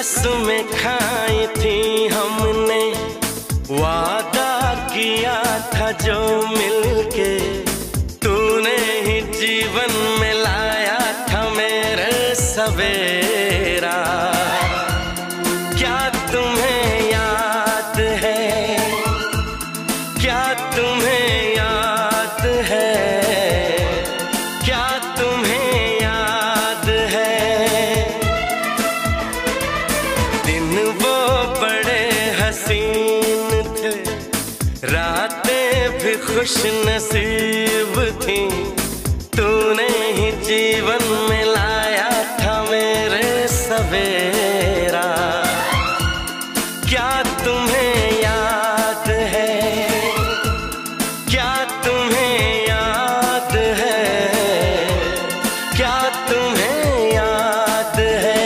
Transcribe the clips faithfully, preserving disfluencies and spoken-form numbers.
कसमें खाई थी हमने, वादा किया था जो मिलके, तूने ही जीवन में लाया था मेरे सवेरा। क्या तुम्हें याद है, क्या तुम्हें याद है, क्या तुम्हें याद है, दिन वो बड़े हसीन थे, रातें भी खुश नसीब थी, तूने ही जीवन में लाया था मेरे सवेरा। क्या तुम्हें याद है, क्या तुम्हें याद है, क्या तुम्हें याद है।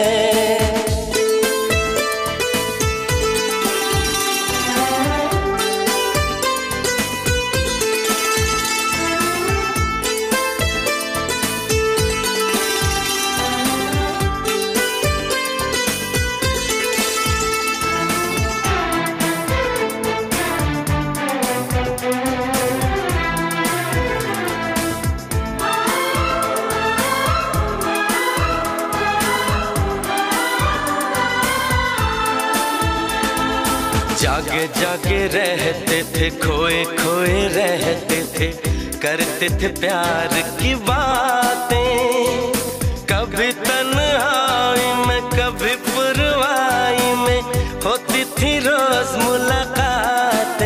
जागे जागे रहते थे, खोए खोए रहते थे, करते थे प्यार की बातें, कभी तन्हाई में कभी पुरवाई में होती थी रोज मुलाकातें।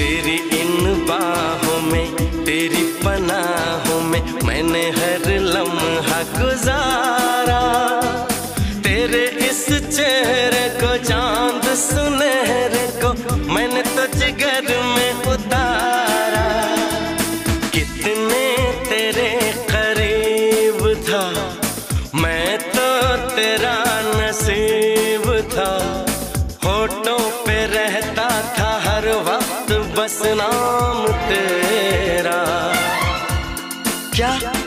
तेरी इन बाहों में, तेरी पनाहों में मैंने हर लम्हा गुजारा, तेरे इस चेहरे को जान सुनहरे को मैंने तो जिगर में उतारा। कितने तेरे करीब था मैं, तो तेरा नसीब था, होठों पे रहता था हर वक्त बस नाम तेरा। क्या